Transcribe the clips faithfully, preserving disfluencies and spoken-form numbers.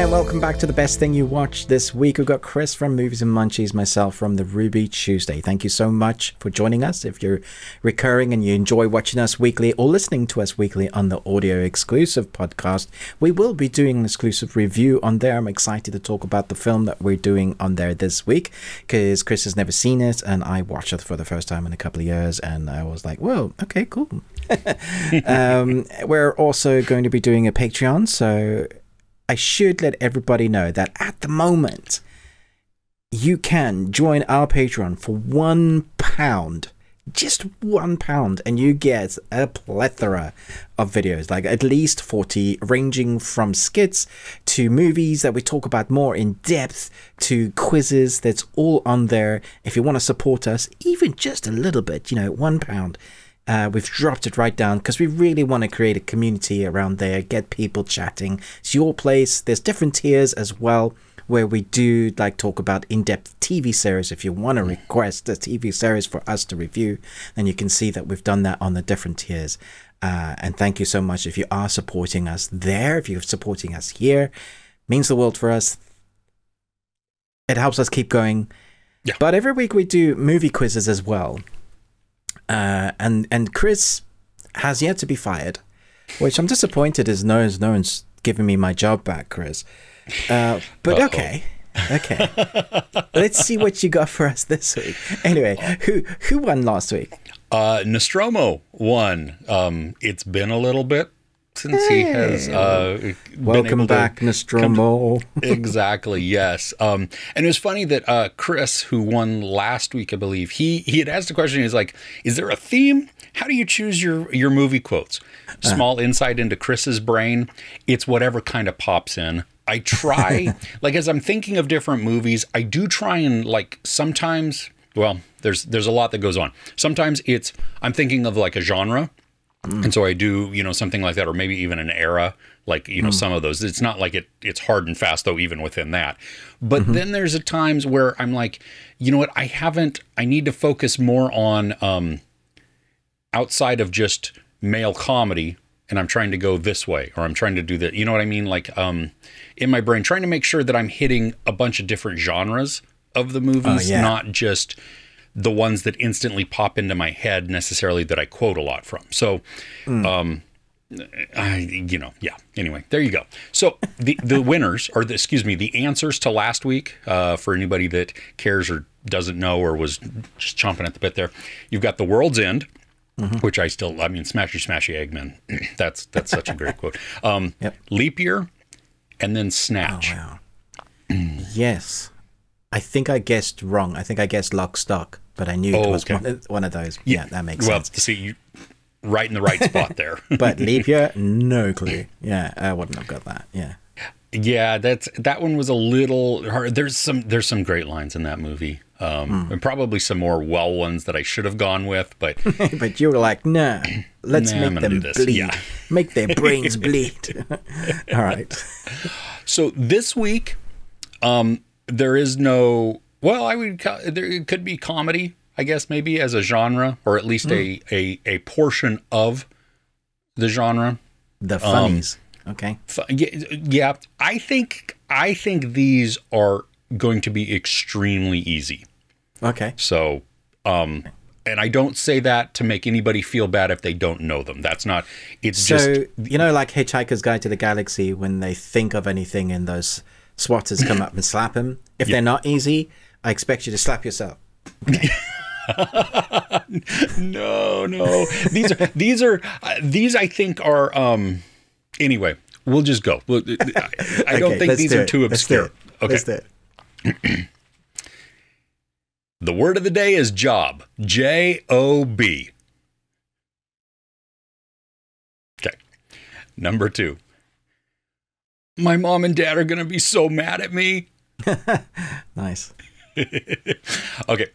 And welcome back to the best thing you watched this week. We've got Chris from Movies and Munchies, myself from the Ruby Tuesday. Thank you so much for joining us. If you're recurring and you enjoy watching us weekly or listening to us weekly on the audio exclusive podcast, we will be doing an exclusive review on there. I'm excited to talk about the film that we're doing on there this week because Chris has never seen it and I watched it for the first time in a couple of years and I was like, whoa, okay, cool. um, we're also going to be doing a Patreon, so I should let everybody know that at the moment, you can join our Patreon for one pound, just one pound, and you get a plethora of videos, like at least forty, ranging from skits to movies that we talk about more in depth to quizzes. That's all on there. If you want to support us, even just a little bit, you know, one pound. Uh, we've dropped it right down because we really want to create a community around there, get people chatting. It's your place. There's different tiers as well where we do like talk about in-depth T V series. If you want to request a T V series for us to review, then you can see that we've done that on the different tiers. Uh, and thank you so much if you are supporting us there. If you're supporting us here, it means the world for us. It helps us keep going. Yeah. But every week we do movie quizzes as well. Uh, and and Chris has yet to be fired, which I'm disappointed is no one's no one's giving me my job back, Chris. Uh, but Uh-oh. okay, okay. Let's see what you got for us this week. Anyway, who who won last week? Uh, Nostromo won. Um, it's been a little bit since hey. he has uh, welcome been back, to Nostromo. To, exactly. Yes. Um, and it was funny that uh, Chris, who won last week, I believe, he he had asked the question. He's like, "Is there a theme? How do you choose your your movie quotes?" Small uh. insight into Chris's brain. It's whatever kind of pops in. I try, like, as I'm thinking of different movies, I do try and like sometimes. Well, there's there's a lot that goes on. Sometimes it's I'm thinking of like a genre. Mm. And so I do, you know, something like that, or maybe even an era, like, you know, mm. some of those. It's not like it, it's hard and fast, though, even within that. But mm-hmm. then there's a times where I'm like, you know what, I haven't, I need to focus more on um, outside of just male comedy. And I'm trying to go this way, or I'm trying to do that. You know what I mean? Like um, in my brain, trying to make sure that I'm hitting a bunch of different genres of the movies, oh, yeah. not just the ones that instantly pop into my head necessarily that I quote a lot from. So, mm. um, I, you know, yeah. Anyway, there you go. So the, the winners or the, excuse me, the answers to last week, uh, for anybody that cares or doesn't know, or was just chomping at the bit there, you've got The World's End, mm-hmm. which I still, I mean, smashy, smashy Eggman. that's, that's such a great quote. Um, yep. Leap Year and then Snatch. Oh, wow. Yes. I think I guessed wrong. I think I guessed Lock, Stock, but I knew oh, it was okay. one, one of those. Yeah, yeah that makes well, sense. Well, see, you right in the right spot there. But Leap Year, no clue. Yeah, I wouldn't have got that. Yeah. Yeah, that's that one was a little hard. There's some there's some great lines in that movie. Um, mm. And probably some more well ones that I should have gone with, but but you were like, no, nah, let's nah, make them bleed. Yeah. Make their brains bleed. All right. So this week, um there is no, well, I would, there it could be comedy, I guess, maybe as a genre, or at least mm. a, a, a portion of the genre. The funnies. Um, okay. Fu yeah, yeah. I think, I think these are going to be extremely easy. Okay. So, um, and I don't say that to make anybody feel bad if they don't know them. That's not, it's so, just. You know, like Hitchhiker's Guide to the Galaxy, when they think of anything in those swatters come up and slap him. If yep. they're not easy, I expect you to slap yourself. Okay. no, no. These are, these are, uh, these I think are, um, anyway, we'll just go. We'll, I, I okay, don't think these do are it. too obscure. Let's do it. Okay. Let's do it. The word of the day is job. J O B. Okay. Number two. My mom and dad are going to be so mad at me. Nice. Okay.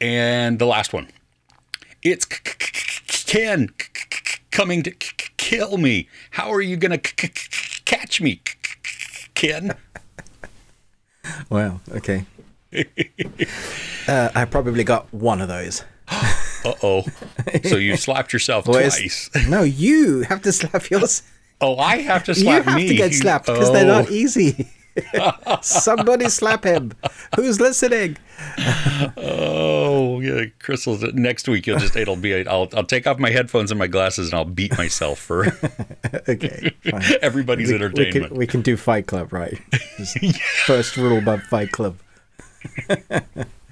And the last one. It's Ken coming to kill me. How are you going to catch me, Ken? Wow. Okay. uh, I probably got one of those. Uh-oh. So you slapped yourself Boys. twice. No, you have to slap yourself. Oh, I have to slap me. You have me. to get slapped because oh. they're not easy. Somebody slap him. Who's listening? Oh, yeah. Crystal's next week. You'll just, it'll be, I'll, I'll take off my headphones and my glasses and I'll beat myself for okay, fine. everybody's we, entertainment. We can, we can do Fight Club, right? Yeah. First rule about Fight Club.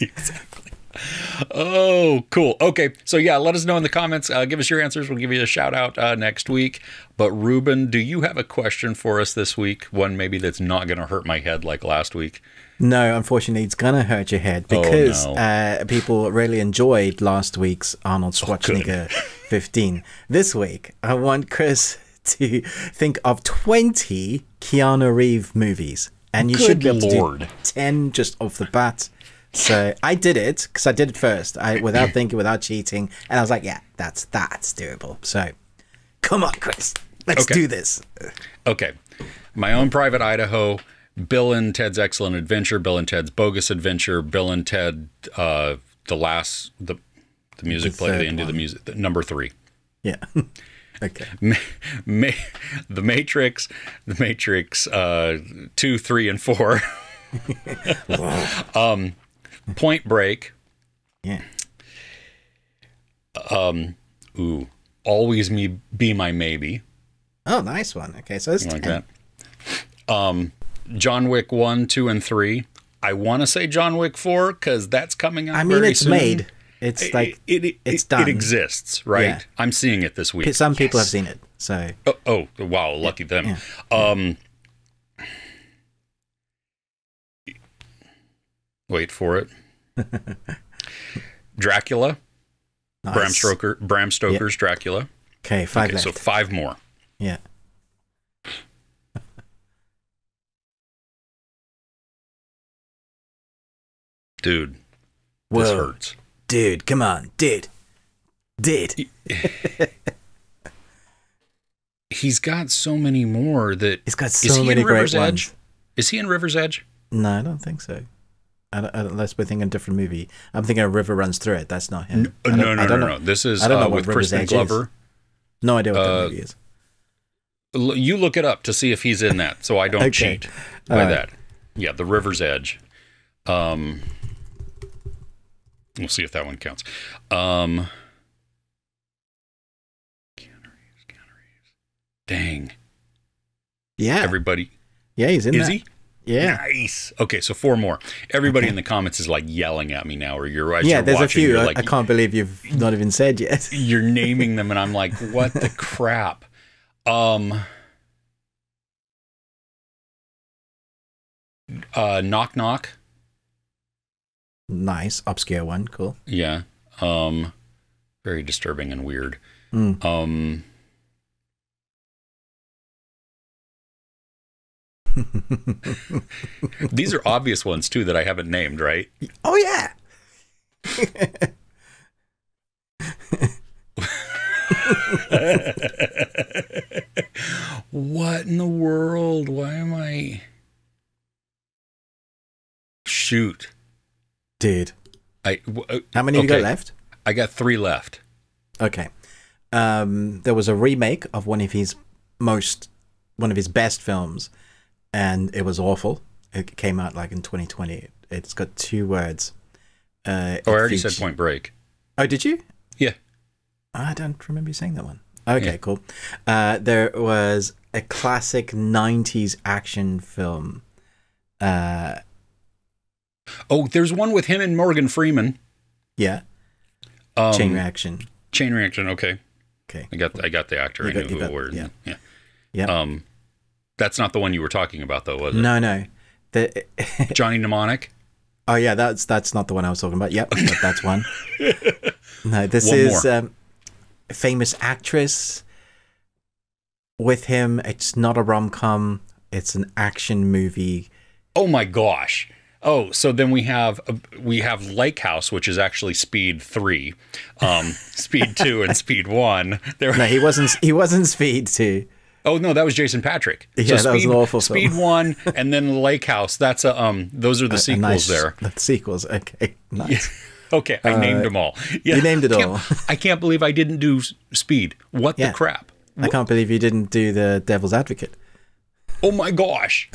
Exactly. Oh, cool. Okay. So yeah, let us know in the comments. Uh, give us your answers. We'll give you a shout out uh, next week. But Ruben, do you have a question for us this week? One maybe that's not going to hurt my head like last week. No, unfortunately, it's going to hurt your head because oh, no. uh, people really enjoyed last week's Arnold Schwarzenegger oh, fifteen. This week, I want Chris to think of twenty Keanu Reeves movies. And you good should be able Lord. to do ten just off the bat. So I did it because I did it first, I without thinking, without cheating, and I was like, "Yeah, that's that's doable." So, come on, Chris, let's okay. do this. Okay, My Own Private Idaho, Bill and Ted's Excellent Adventure, Bill and Ted's Bogus Adventure, Bill and Ted, uh, the last the the music the play, the end one. of the music, the, number three. Yeah. Okay. Ma Ma the Matrix, The Matrix, uh, two, three, and four. um. Point Break. Yeah. Um. Ooh. Always Me Be My Maybe. Oh, nice one. Okay, so it's like that. Um, John Wick one, two, and three. I want to say John Wick four because that's coming out. I mean, very it's soon. made. It's like it. it it's it, done. It exists, right? Yeah. I'm seeing it this week. Some people yes. have seen it. So. Oh, oh wow! Lucky yeah, them. Yeah. Um. Wait for it. Dracula. Nice. Bram Stoker. Bram Stoker's yep. Dracula. Okay, five. Okay, left. So five more. Yeah. Dude, Whoa. this hurts. Dude, come on, dude, dude. He's got so many more that he's got so many great ones. Is he in River's Edge? No, I don't think so. I don't, unless we're thinking a different movie. I'm thinking A River Runs Through It. That's not him. No, no, no, no, no. This is uh, with Crispin Glover. Is. No idea what uh, that movie is. You look it up to see if he's in that, so I don't okay. cheat by right. that. Yeah, The River's Edge. Um, we'll see if that one counts. Um, dang. Yeah. Everybody. Yeah, he's in is that. Is he? Yeah. Nice. Okay, so four more. Everybody okay. in the comments is like yelling at me now, or you're right. Yeah, you're there's watching, a few. Like, I can't believe you've not even said yet. You're naming them, and I'm like, what the crap? Um, uh, Knock Knock. Nice. Obscure one. Cool. Yeah. Um, very disturbing and weird. Mm. Um. These are obvious ones too that I haven't named, right? Oh yeah. What in the world? Why am I? Shoot, dude. I w how many okay. have you got left? I got three left. Okay. Um, there was a remake of one of his most, one of his best films. And it was awful. It came out like in twenty twenty. It's got two words. Uh, oh, I already said Point Break. Oh, did you? Yeah. I don't remember you saying that one. Okay, yeah. cool. Uh, there was a classic nineties action film. Uh, oh, there's one with him and Morgan Freeman. Yeah. Um, Chain Reaction. Chain Reaction. Okay. Okay. I got. I got the actor. You I got, knew the word. Yeah. Yeah. yeah. Um, That's not the one you were talking about, though, was it? No, no. The Johnny Mnemonic. Oh yeah, that's that's not the one I was talking about. Yep, but that's one. No, this one is um, a famous actress with him. It's not a rom com. It's an action movie. Oh my gosh. Oh, so then we have uh, we have Lake House, which is actually Speed three, um, Speed two, and Speed one. There no, he wasn't. He wasn't Speed two. Oh no, that was Jason Patrick. Yeah, so that Speed, was an awful film. Speed one, and then The Lake House. That's a um. Those are the a, sequels. A nice, there, the sequels. Okay, nice. Yeah. Okay, I uh, named them all. Yeah. You named it I all. I can't believe I didn't do Speed. What yeah. the crap? I can't believe you didn't do The Devil's Advocate. Oh my gosh.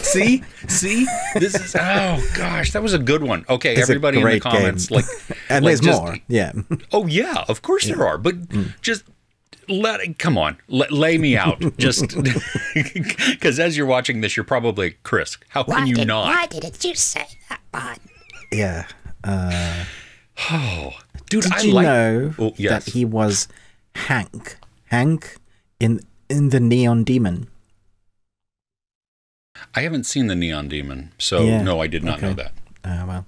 See? See? This is, oh gosh, that was a good one. Okay, it's everybody in the comments. Game. Like, and like there's just, more. Yeah. Oh yeah, of course yeah. there are. But mm. just let it, come on, let, lay me out. Just, because as you're watching this, you're probably, Chris, how can why you did, not? Why didn't you say that one? Yeah. Uh, oh, dude, did I you like, know oh, yes. that he was Hank? Hank in in The Neon Demon. I haven't seen The Neon Demon, so yeah. no, I did not okay. know that. Oh, uh, well,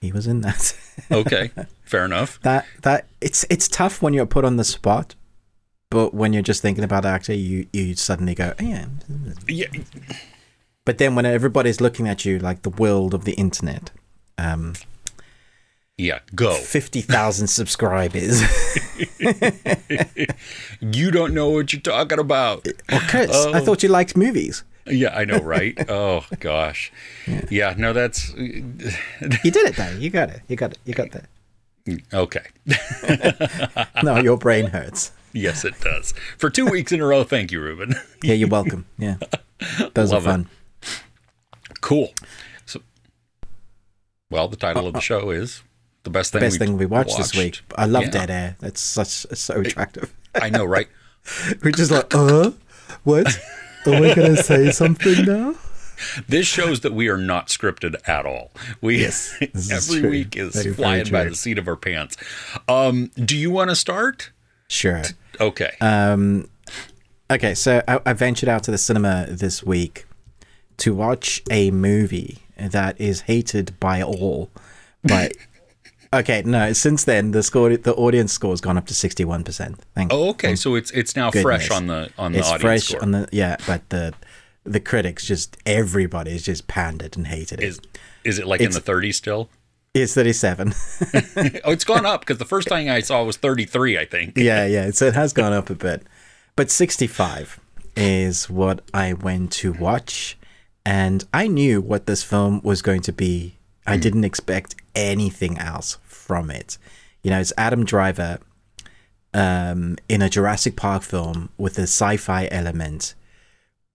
he was in that. Okay, fair enough. That that it's it's tough when you're put on the spot, but when you're just thinking about the actor, you you suddenly go, oh, yeah, yeah. But then when everybody's looking at you, like the world of the internet, um, yeah, go fifty thousand subscribers. You don't know what you're talking about. Well, Chris, oh. I thought you liked movies. Yeah, I know, right? Oh gosh, yeah. yeah no, that's you did it though. You got it. You got it. You got that. Okay. No, your brain hurts. Yes, it does. For two weeks in a row. Thank you, Ruben. Yeah, you're welcome. Yeah, those Love are fun. It. Cool. So, well, the title oh, of the show is the best thing. Best thing we watched, watched this week. I love yeah. Dead Air. That's such it's so attractive. I know, right? We're just like, uh, what? Are we going to say something now? This shows that we are not scripted at all. We yes, every is week is very flying very by the seat of our pants. Um, do you want to start? Sure. Okay. Um, okay. So I, I ventured out to the cinema this week to watch a movie that is hated by all. But okay, no. Since then, the score, the audience score has gone up to sixty-one percent. Oh, okay. So it's it's now goodness. fresh on the on the it's audience fresh score. On the, yeah, but the the critics just everybody's just pandered and hated it. Is is it like it's, in the thirties still? It's thirty-seven. Oh, it's gone up because the first thing I saw was thirty-three, I think. Yeah, yeah. So it has gone up a bit, but sixty-five is what I went to watch, and I knew what this film was going to be. I didn't expect anything else from it. You know, it's Adam Driver um, in a Jurassic Park film with a sci-fi element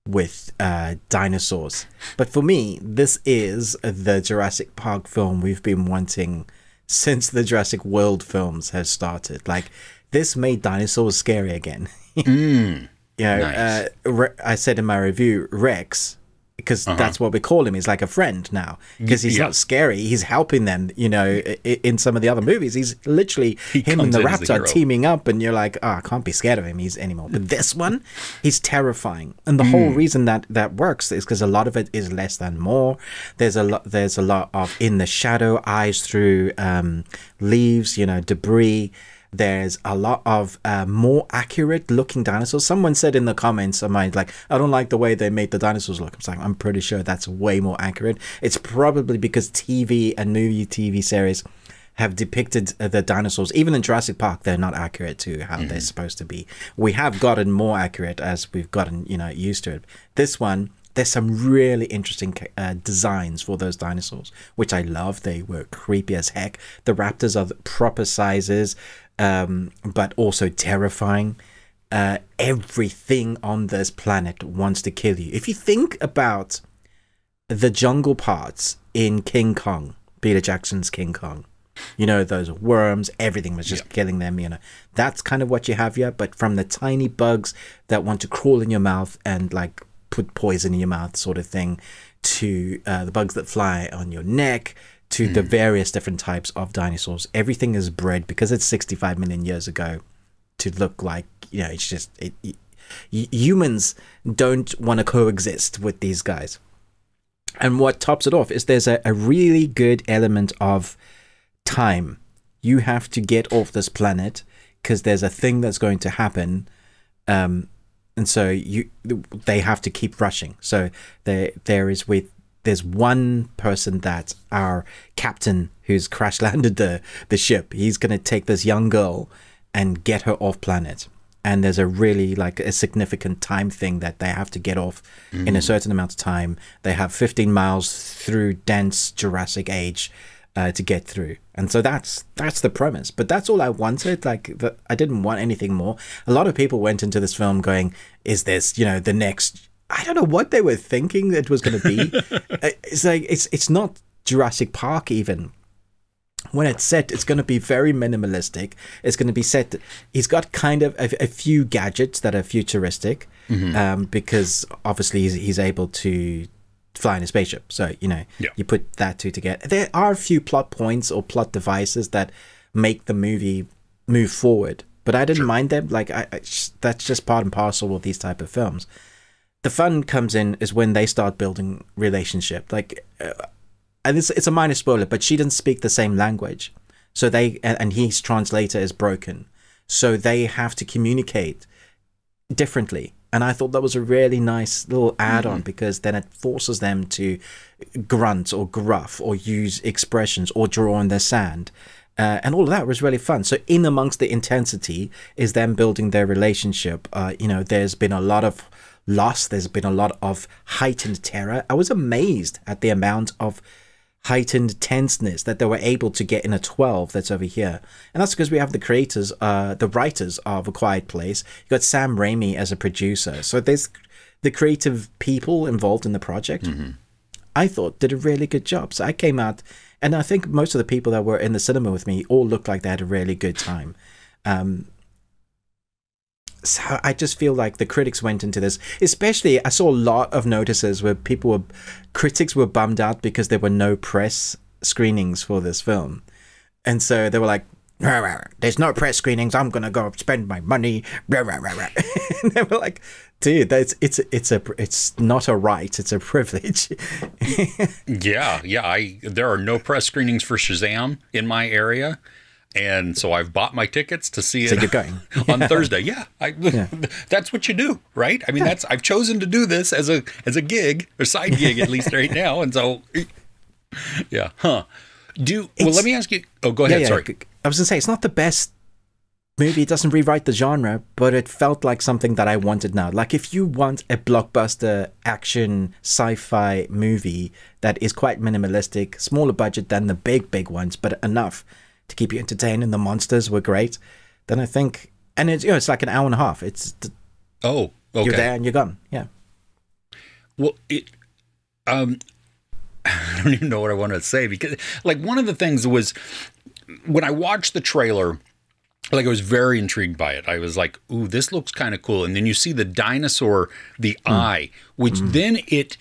with uh, dinosaurs. But for me, this is the Jurassic Park film we've been wanting since the Jurassic World films have started. Like, this made dinosaurs scary again. mm, you know, nice. uh, I said in my review, Rex... because uh-huh. that's what we call him. He's like a friend now because he's yeah. not scary. He's helping them, you know, in some of the other movies. He's literally he him and the raptor the teaming up and you're like, oh, I can't be scared of him he's anymore. But this one, he's terrifying. And the mm. whole reason that that works is because a lot of it is less than more. There's a lot. There's a lot of in the shadow, eyes through um, leaves, you know, debris. There's a lot of uh, more accurate looking dinosaurs. Someone said in the comments of mine, like, I don't like the way they made the dinosaurs look. I'm saying, I'm pretty sure that's way more accurate. It's probably because T V and movie T V series have depicted the dinosaurs. Even in Jurassic Park, they're not accurate to how mm-hmm. they're supposed to be. We have gotten more accurate as we've gotten, you know, used to it. This one, there's some really interesting uh, designs for those dinosaurs, which I love. They were creepy as heck. The raptors are the proper sizes. Um, but also terrifying. Uh, everything on this planet wants to kill you. If you think about the jungle parts in King Kong, Peter Jackson's King Kong, you know, those worms, everything was just yep. killing them, you know. That's kind of what you have here, but from the tiny bugs that want to crawl in your mouth and like put poison in your mouth sort of thing to uh, the bugs that fly on your neck, to mm. the various different types of dinosaurs. Everything is bred because it's sixty-five million years ago to look like, you know, it's just it, it, humans don't want to coexist with these guys. And what tops it off is there's a, a really good element of time. You have to get off this planet because there's a thing that's going to happen. Um, and so you they have to keep rushing. So there there is with there's one person that our captain who's crash landed the, the ship, he's going to take this young girl and get her off planet. And there's a really like a significant time thing that they have to get off mm. in a certain amount of time. They have fifteen miles through dense Jurassic age uh, to get through. And so that's that's the premise. But that's all I wanted. Like, the, I didn't want anything more. A lot of people went into this film going, is this, you know, the next... I don't know what they were thinking it was going to be. It's like, it's, it's not Jurassic Park even. When it's set, it's going to be very minimalistic. It's going to be set. He's got kind of a, a few gadgets that are futuristic, mm-hmm. um, because obviously he's, he's able to fly in a spaceship. So, you know, yeah. you put that two together. There are a few plot points or plot devices that make the movie move forward, but I didn't sure. mind them. Like, I, I that's just part and parcel with these type of films. The fun comes in is when they start building relationship. Like, uh, and it's, it's a minor spoiler, but she didn't speak the same language. So they, and, and his translator is broken. So they have to communicate differently. And I thought that was a really nice little add-on, mm-hmm. because then it forces them to grunt or gruff or use expressions or draw in the sand. Uh, and all of that was really fun. So in amongst the intensity is them building their relationship. Uh, you know, there's been a lot of loss. There's been a lot of heightened terror. I was amazed at the amount of heightened tenseness that they were able to get in a twelve that's over here. And that's because we have the creators, uh, the writers of A Quiet Place. You got Sam Raimi as a producer. So there's the creative people involved in the project, mm-hmm. I thought did a really good job. So I came out, and I think most of the people that were in the cinema with me all looked like they had a really good time. Um, So I just feel like the critics went into this, especially I saw a lot of notices where people were, critics were bummed out because there were no press screenings for this film. And so they were like, rah, rah, there's no press screenings. I'm going to go spend my money. Rah, rah, rah, rah. And they were like, dude, that's, it's, it's a, it's not a right. It's a privilege. yeah. Yeah. I, there are no press screenings for Shazam in my area. And so I've bought my tickets to see so it you're going. on yeah. Thursday. Yeah, I, yeah, that's what you do, right? I mean, yeah. that's I've chosen to do this as a as a gig or side gig at least right now. And so, yeah, huh? Do well. Let me ask you. Oh, go ahead. Yeah, yeah. Sorry, I was gonna say it's not the best movie. It doesn't rewrite the genre, but it felt like something that I wanted now. Like if you want a blockbuster action sci-fi movie that is quite minimalistic, smaller budget than the big big ones, but enough to keep you entertained, and the monsters were great, then I think, and it's, you know, it's like an hour and a half. It's oh, okay. You're there and you're gone. Yeah. Well, it, um, I don't even know what I want to say because, like, one of the things was when I watched the trailer, like, I was very intrigued by it. I was like, "Ooh, this looks kind of cool." And then you see the dinosaur, the mm. eye, which mm. then it,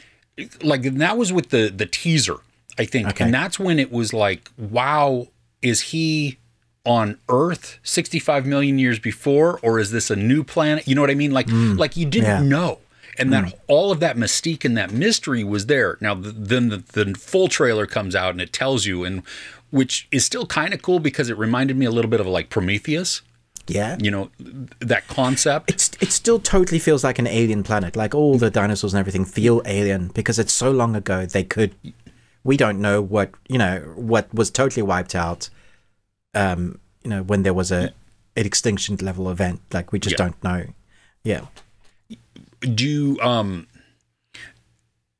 like, that was with the the teaser, I think, okay. and that's when it was like, "Wow." Is he on Earth sixty-five million years before, or is this a new planet? You know what I mean? Like, mm. like you didn't yeah. know. And mm. that all of that mystique and that mystery was there. Now, the, then the, the full trailer comes out and it tells you, and which is still kind of cool because it reminded me a little bit of like Prometheus. Yeah. You know, that concept. It's, it still totally feels like an alien planet. Like all the dinosaurs and everything feel alien because it's so long ago they could... We don't know what, you know, what was totally wiped out, um, you know, when there was a an extinction level event. Like, we just yeah. don't know. Yeah. Do you, um,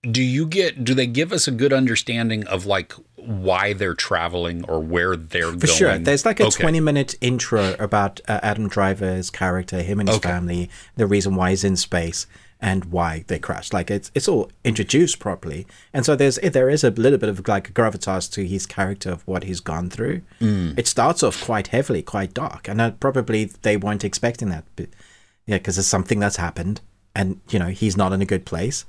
do you get, do they give us a good understanding of, like, why they're traveling or where they're going? For sure. There's like a okay. twenty minute intro about uh, Adam Driver's character, him and his okay. family, the reason why he's in space. And why they crashed, like it's it's all introduced properly, and so there's there is a little bit of like gravitas to his character of what he's gone through. Mm. It starts off quite heavily, quite dark, and I, probably they weren't expecting that, but, yeah, because it's something that's happened, and you know he's not in a good place.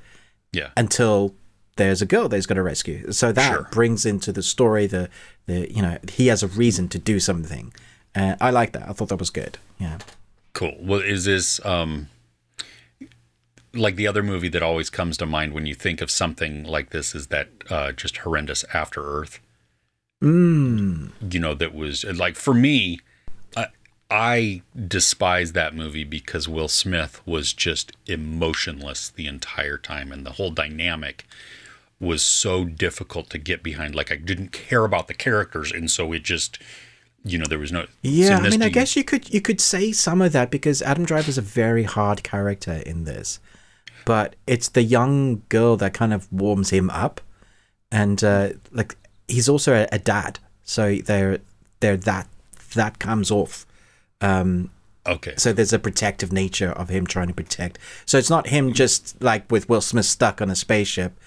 Yeah. Until there's a girl that he's going to rescue, so that sure. brings into the story the the you know he has a reason to do something. Uh, I like that. I thought that was good. Yeah. Cool. Well, is this um. like the other movie that always comes to mind when you think of something like this is that uh, just horrendous After Earth. Mm. You know, that was like, for me, I, I despise that movie because Will Smith was just emotionless the entire time. And the whole dynamic was so difficult to get behind. Like I didn't care about the characters. And so it just, you know, there was no. Yeah, I mean, I guess you could, you could say some of that because Adam Driver is a very hard character in this. But it's the young girl that kind of warms him up, and uh, like he's also a, a dad, so they're they're that that comes off. Um, okay. So there's a protective nature of him trying to protect. So it's not him just like with Will Smith stuck on a spaceship,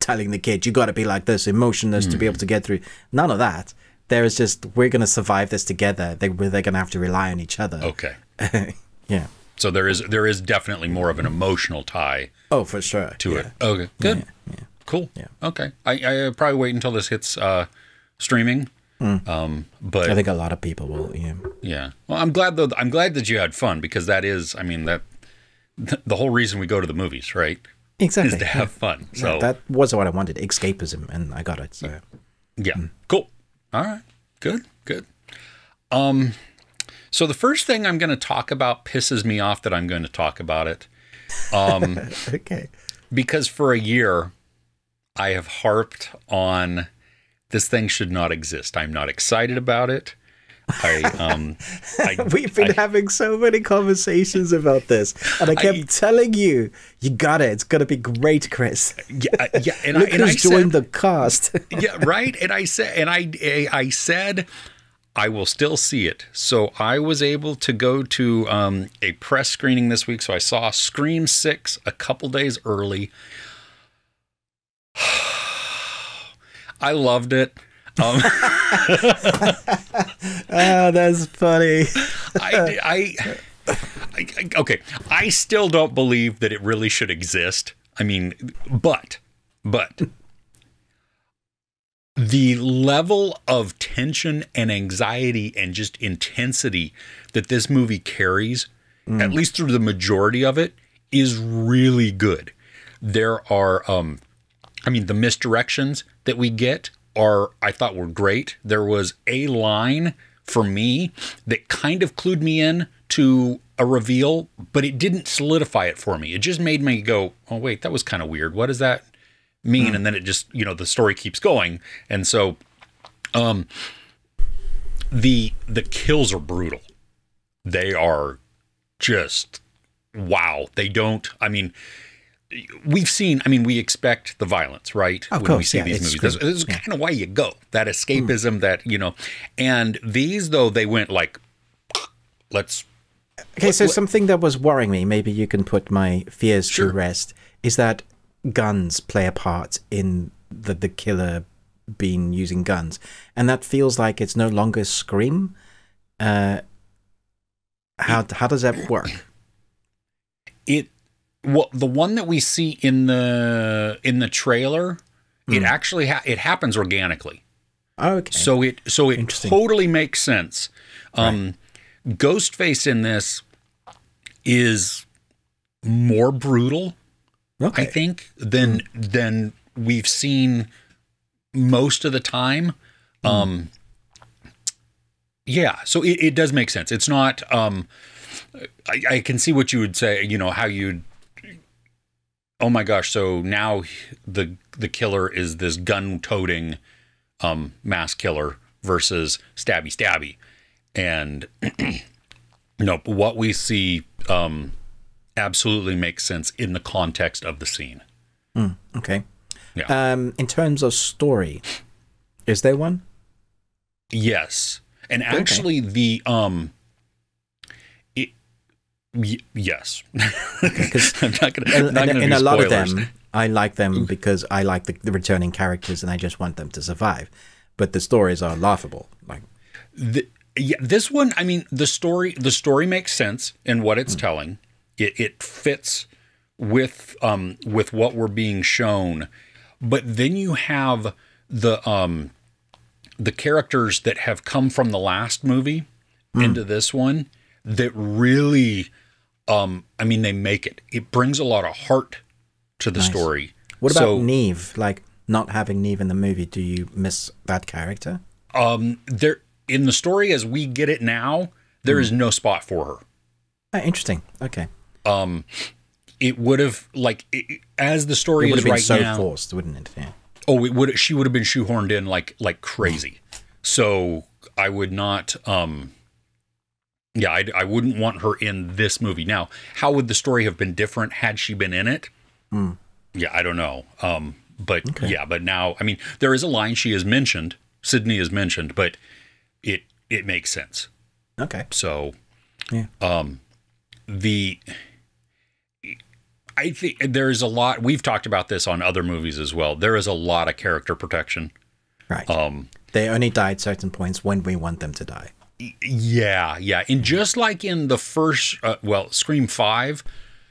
telling the kid you got to be like this, emotionless mm. to be able to get through. None of that. There is just we're going to survive this together. They they're going to have to rely on each other. Okay. Yeah. So there is there is definitely more of an emotional tie. Oh, for sure. To yeah. it. Okay. Good. Yeah, yeah. Cool. Yeah. Okay. I I probably wait until this hits uh, streaming. Mm. Um, but I think a lot of people will. Yeah. Yeah. Well, I'm glad though. I'm glad that you had fun because that is, I mean, that th the whole reason we go to the movies, right? Exactly. Is to have yeah. fun. So yeah, that was what I wanted: escapism, and I got it. So. Yeah. Mm. Cool. All right. Good. Good. Um. So the first thing I'm going to talk about pisses me off that I'm going to talk about it. Um, okay. Because for a year, I have harped on this thing should not exist. I'm not excited about it. I, um, I, We've been I, having so many conversations about this. And I kept I, telling you, you got it. It's going to be great, Chris. Yeah. yeah and Look I, and I joined said, the cast. Yeah, right. And I said, and I, I, I said... I will still see it. So I was able to go to um, a press screening this week. So I saw Scream six a couple days early. I loved it. Um, oh, that's funny. I, I, I, okay. I still don't believe that it really should exist. I mean, but, but. The level of tension and anxiety and just intensity that this movie carries, mm. at least through the majority of it, is really good. There are, um, I mean, the misdirections that we get are, I thought were great. There was a line for me that kind of clued me in to a reveal, but it didn't solidify it for me. It just made me go, oh, wait, that was kind of weird. What is that? mean mm. and then it just, you know, the story keeps going. And so um the the kills are brutal. They are just wow. They don't, I mean, we've seen, I mean, we expect the violence, right? Of when course, we see yeah, these movies, this is yeah. kind of why you go, that escapism, mm. that, you know. And these though, they went like, let's okay let, so let, something that was worrying me, maybe you can put my fears sure. to rest, is that guns play a part in the the killer being using guns, and that feels like it's no longer Scream. Uh, how how does that work? It well, the one that we see in the in the trailer, mm. it actually ha it happens organically. Oh, okay. So it so it totally makes sense. Um, right. Ghostface in this is more brutal. Okay. I think than mm. than we've seen most of the time. Mm. Um, yeah, so it, it does make sense. It's not. Um, I, I can see what you would say. You know how you'd. Oh my gosh! So now the the killer is this gun-toting um, mass killer versus stabby stabby, and no, but what we see. Um, absolutely makes sense in the context of the scene. Mm, okay. Yeah. Um, in terms of story, is there one? Yes. And actually okay. the, um, it, y yes. Okay, 'cause I'm not gonna, I'm not gonna in a lot of them, I like them because I like the, the returning characters and I just want them to survive. But the stories are laughable. Like the, yeah, this one, I mean, the story, the story makes sense in what it's mm. telling. It, it fits with um, with what we're being shown, but then you have the um, the characters that have come from the last movie mm. into this one that really, um, I mean, they make it. It brings a lot of heart to the nice. story. What about so, Neve? Like not having Neve in the movie, do you miss that character? Um, there in the story as we get it now, there mm. is no spot for her. Oh, interesting. Okay. Um, it would have like it, as the story is right so now. Forced, wouldn't it? Yeah. Oh, it would. She would have been shoehorned in like like crazy. So I would not. Um, yeah, I, I wouldn't want her in this movie. Now, how would the story have been different had she been in it? Mm. Yeah, I don't know. Um, But okay. yeah, but now, I mean, there is a line she is mentioned. Sydney is mentioned, but it it makes sense. Okay. So, yeah. um, the I think there is a lot. We've talked about this on other movies as well. There is a lot of character protection. Right. Um, they only die at certain points when we want them to die. Yeah, yeah, and just like in the first, uh, well, Scream Five.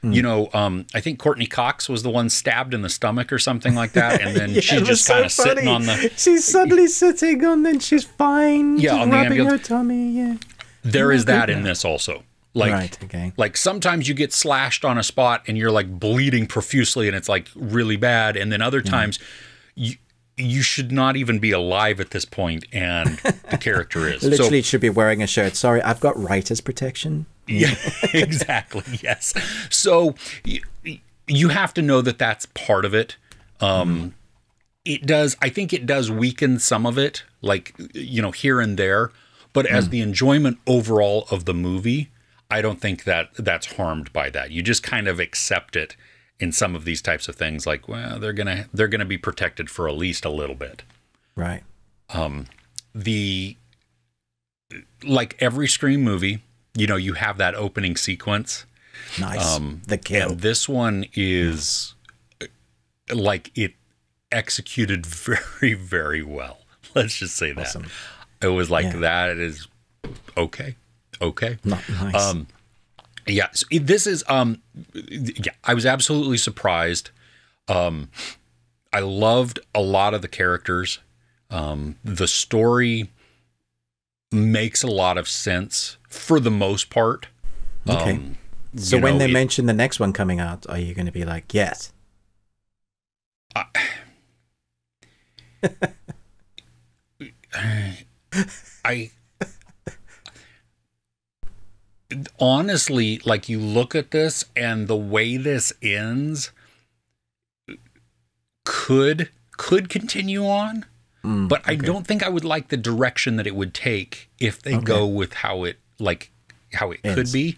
You know, um, I think Courtney Cox was the one stabbed in the stomach or something like that. And then yeah, she's just kind of so sitting on the... She's suddenly sitting on, then she's fine. Yeah, on the ambulance. Rubbing her tummy, yeah. There is that in this also. Like, right, okay. Like sometimes you get slashed on a spot and you're like bleeding profusely and it's like really bad. And then other times yeah. you... you should not even be alive at this point, and the character is. Literally so, should be wearing a shirt. Sorry, I've got writer's protection. Yeah, exactly, yes. So you, you have to know that that's part of it. Um, mm. It does, I think it does weaken some of it, like, you know, here and there. But as mm. the enjoyment overall of the movie, I don't think that that's harmed by that. You just kind of accept it. In some of these types of things, like, well, they're gonna they're gonna be protected for at least a little bit, right? Um, the like every Scream movie, you know, you have that opening sequence. Nice. Um, the kill. And this one is yeah. like it executed very very well. Let's just say that. Awesome. It was like yeah. that is okay, okay. Not nice. Um, Yeah, so this is, um, yeah, I was absolutely surprised. Um, I loved a lot of the characters. Um, the story makes a lot of sense for the most part. Okay. Um, so when know, they it, mention the next one coming out, are you going to be like, yes? I, I... honestly, like you look at this and the way this ends could could continue on, mm, but okay. I don't think I would like the direction that it would take if they okay. go with how it like how it ends. Could be.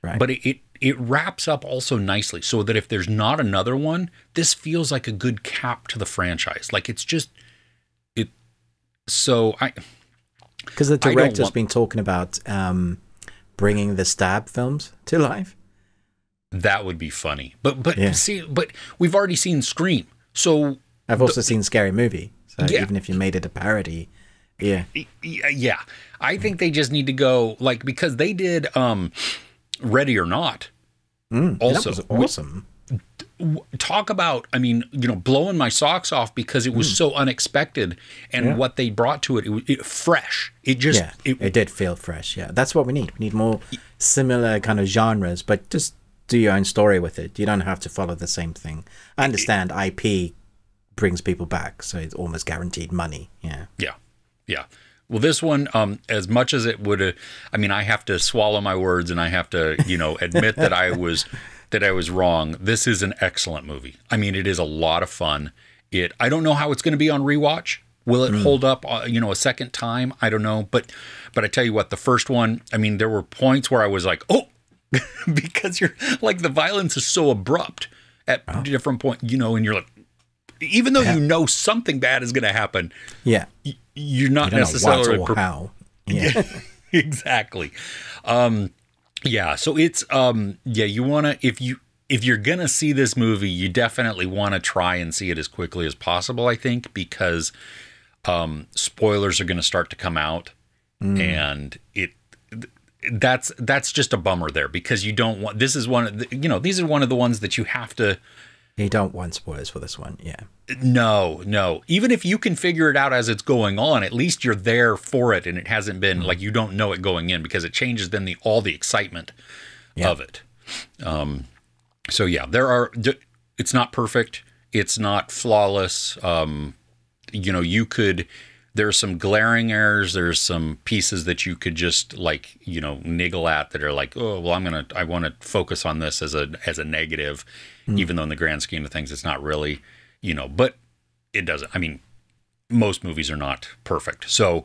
Right. But it, it it wraps up also nicely, so that if there's not another one, this feels like a good cap to the franchise. Like it's just it. So I because the director's want, been talking about. Um, bringing the stab films to life. That would be funny. But but yeah. see but we've already seen Scream. So I've also the, seen Scary Movie. So yeah. even if you made it a parody, yeah. Yeah. I think they just need to go like because they did um Ready or Not. Mm, also that was awesome. We, talk about I mean, you know, blowing my socks off because it was mm. so unexpected and yeah. what they brought to it it was it, fresh. It just yeah, it, it did feel fresh. Yeah, that's what we need. We need more similar kind of genres, but just do your own story with it. You don't have to follow the same thing. I understand it, I P brings people back, so it's almost guaranteed money. Yeah, yeah, yeah. Well, this one, um, as much as it would, uh, I mean, I have to swallow my words and I have to, you know, admit that I was that I was wrong. This is an excellent movie. I mean, it is a lot of fun. It. I don't know how it's going to be on rewatch. Will it mm. hold up, uh, you know, a second time? I don't know. But but I tell you what, the first one, I mean, there were points where I was like, oh, because you're like the violence is so abrupt at wow. different points, you know, and you're like, even though yeah. you know something bad is going to happen. Yeah. Y you're not you necessarily. Or how. Yeah, yeah exactly. Um, yeah. So it's, um, yeah, you want to, if you, if you're going to see this movie, you definitely want to try and see it as quickly as possible, I think, because Um, spoilers are going to start to come out, mm. and it that's that's just a bummer there because you don't want this is one of the, you know these are one of the ones that you have to. You don't want spoilers for this one, yeah. No, no. Even if you can figure it out as it's going on, at least you're there for it, and it hasn't been mm. like you don't know it going in because it changes then the all the excitement yeah. of it. Um, so yeah, there are. It's not perfect. It's not flawless. Um, you know, you could, there's some glaring errors. There's some pieces that you could just like, you know, niggle at that are like, oh, well, I'm going to, I want to focus on this as a, as a negative, mm. even though in the grand scheme of things, it's not really, you know, but it doesn't, I mean, most movies are not perfect. So,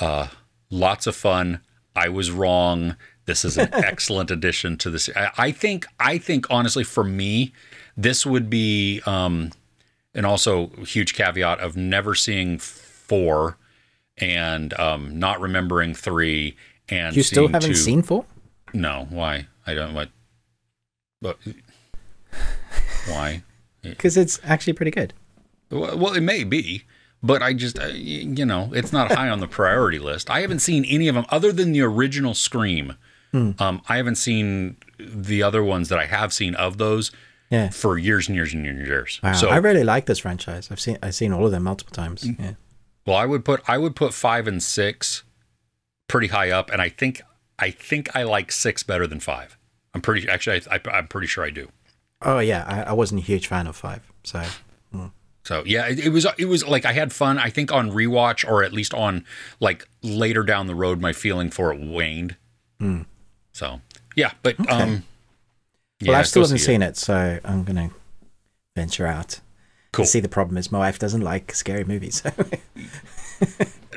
uh, lots of fun. I was wrong. This is an excellent addition to this. I, I think, I think honestly for me, this would be, um, and also huge caveat of never seeing four and um, not remembering three. And you still haven't two. seen four? No. Why? I don't. What? But why? Because it's actually pretty good. Well, it may be, but I just, uh, you know, it's not high on the priority list. I haven't seen any of them other than the original Scream. Hmm. Um, I haven't seen the other ones that I have seen of those yeah. for years and years and years and years. Wow. So I really like this franchise. I've seen I've seen all of them multiple times. Yeah. Well, I would put I would put five and six pretty high up, and I think I think I like six better than five. I'm pretty actually I, I, I'm pretty sure I do. Oh yeah, I, I wasn't a huge fan of five, so. Mm. So yeah, it, it was it was like I had fun. I think on rewatch, or at least on like later down the road, my feeling for it waned. Mm. So yeah, but okay. um, yeah, well, I still haven't seen it. it, so I'm gonna venture out. Cool. See, the problem is my wife doesn't like scary movies, so.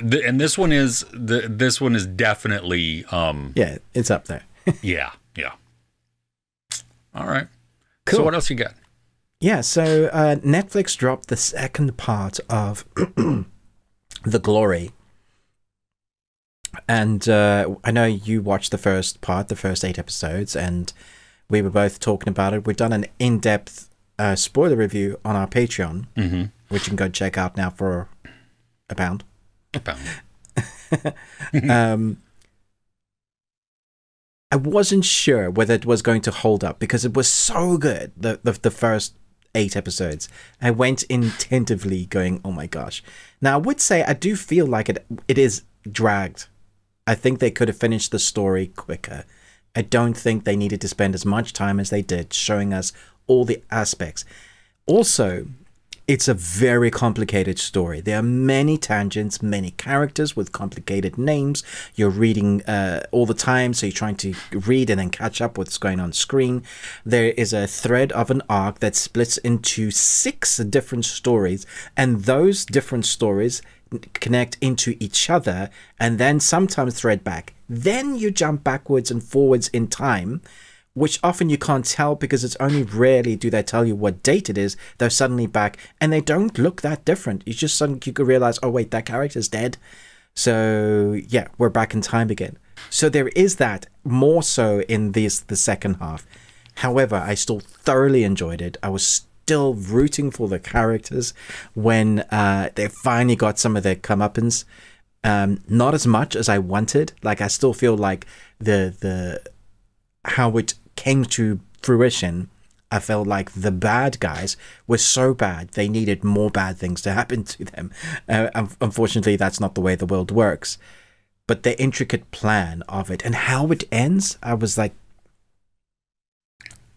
the, and this one is the this one is definitely um yeah, it's up there. yeah, yeah. All right. Cool. So what else you got? Yeah, so uh, Netflix dropped the second part of The Glory. And uh, I know you watched the first part, the first eight episodes, and we were both talking about it. We've done an in-depth uh, spoiler review on our Patreon, mm-hmm. which you can go check out now for a pound. A pound. um, I wasn't sure whether it was going to hold up because it was so good, the, the, the first eight episodes. I went intently going, oh my gosh. Now, I would say I do feel like it it is dragged. I think they could have finished the story quicker. I don't think they needed to spend as much time as they did showing us all the aspects. Also, it's a very complicated story. There are many tangents, many characters with complicated names. You're reading uh, all the time, so you're trying to read and then catch up what's going on screen. There is a thread of an arc that splits into six different stories, and those different stories connect into each other and then sometimes thread back. Then you jump backwards and forwards in time, which often you can't tell because it's only rarely do they tell you what date it is. They're suddenly back and they don't look that different. You just suddenly you could realize, oh wait, that character's dead. So yeah, we're back in time again. So there is that more so in this the second half. However, I still thoroughly enjoyed it. I was still rooting for the characters when uh, they finally got some of their comeuppance. Um, not as much as I wanted. Like I still feel like the the how it came to fruition, I felt like the bad guys were so bad they needed more bad things to happen to them. Uh, unfortunately, that's not the way the world works. But the intricate plan of it and how it ends, I was like,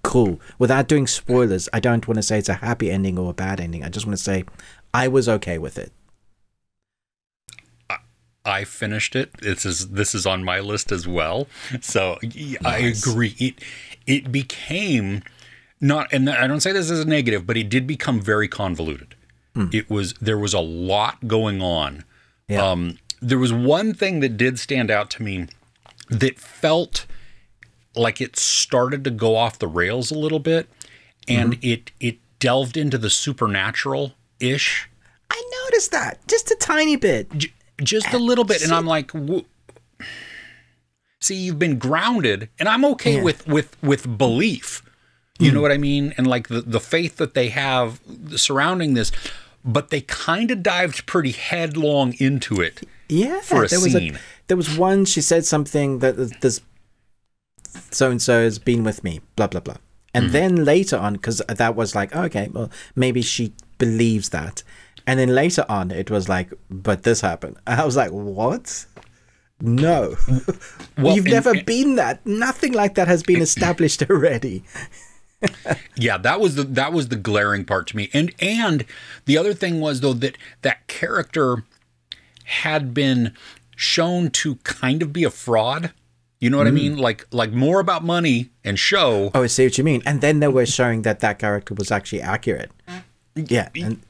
cool. Without doing spoilers, I don't want to say it's a happy ending or a bad ending. I just want to say I was okay with it. I finished it. This is this is on my list as well. So nice. I agree. It it became not, and I don't say this as a negative, but it did become very convoluted. Mm. It was there was a lot going on. Yeah. Um, there was one thing that did stand out to me that felt like it started to go off the rails a little bit, and mm-hmm. it it delved into the supernatural-ish. I noticed that just a tiny bit. J Just a little bit. And I'm like, see, you've been grounded, and I'm okay yeah. with, with, with belief. You mm. know what I mean? And like the, the faith that they have surrounding this, but they kind of dived pretty headlong into it. Yeah. For a there scene. Was a, there was one, she said something that this so-and-so has been with me, blah, blah, blah. And mm. then later on, cause that was like, oh, okay, well maybe she believes that. And then later on, it was like, but this happened. And I was like, what? No. Well, You've and, never and, been that. Nothing like that has been established already. yeah, that was the that was the glaring part to me. And and the other thing was, though, that that character had been shown to kind of be a fraud. You know what mm. I mean? Like like more about money and show. Oh, I see what you mean. And then they were showing that that character was actually accurate. Yeah. And,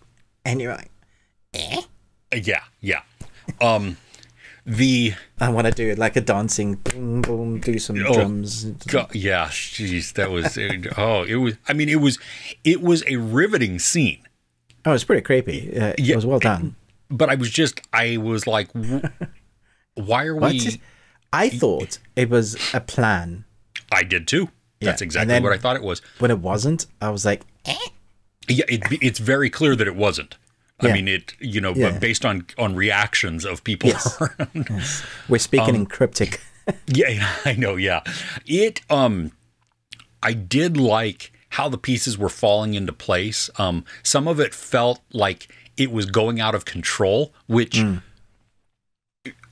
And you're like, eh? Yeah, yeah. Um, the I want to do it like a dancing, boom, boom, do some oh, drums. God, yeah, jeez, that was. it, oh, it was. I mean, it was. It was a riveting scene. Oh, it's pretty creepy. Uh, yeah, it was well done. But I was just, I was like, why are we? I thought it was a plan. I did too. Yeah. That's exactly what I thought it was. When it wasn't, I was like, eh? Yeah, it, it's very clear that it wasn't. I yeah. mean, it, you know, yeah. but based on, on reactions of people yes. around. Yes. We're speaking um, in cryptic. Yeah, I know. Yeah. It, um, I did like how the pieces were falling into place. Um, some of it felt like it was going out of control, which, mm.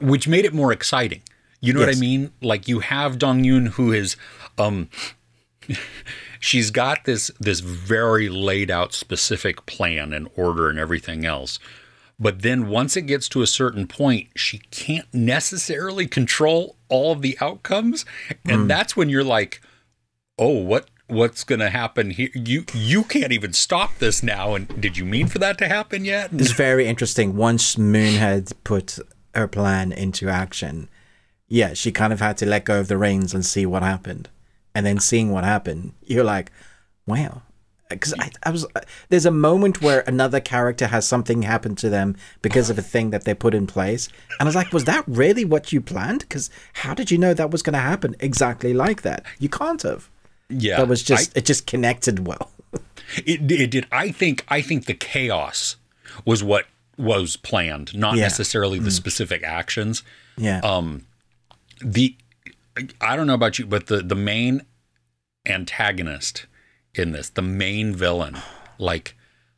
which made it more exciting. You know yes. what I mean? Like you have Dong-yoon who is, um, she's got this, this very laid out specific plan and order and everything else. But then once it gets to a certain point, she can't necessarily control all of the outcomes. And mm. that's when you're like, oh, what, what's going to happen here? You, you can't even stop this now. And did you mean for that to happen yet? It's very interesting. Once Moon had put her plan into action, yeah, she kind of had to let go of the reins and see what happened. And then seeing what happened, you're like, wow. Because I, I was, there's a moment where another character has something happen to them because of a thing that they put in place. And I was like, was that really what you planned? Because how did you know that was going to happen exactly like that? You can't have. Yeah. That was just, I, it just connected well. it, it did. I think, I think the chaos was what was planned, not yeah. necessarily the mm. specific actions. Yeah. Um, the, I don't know about you, but the, the main antagonist in this, the main villain, like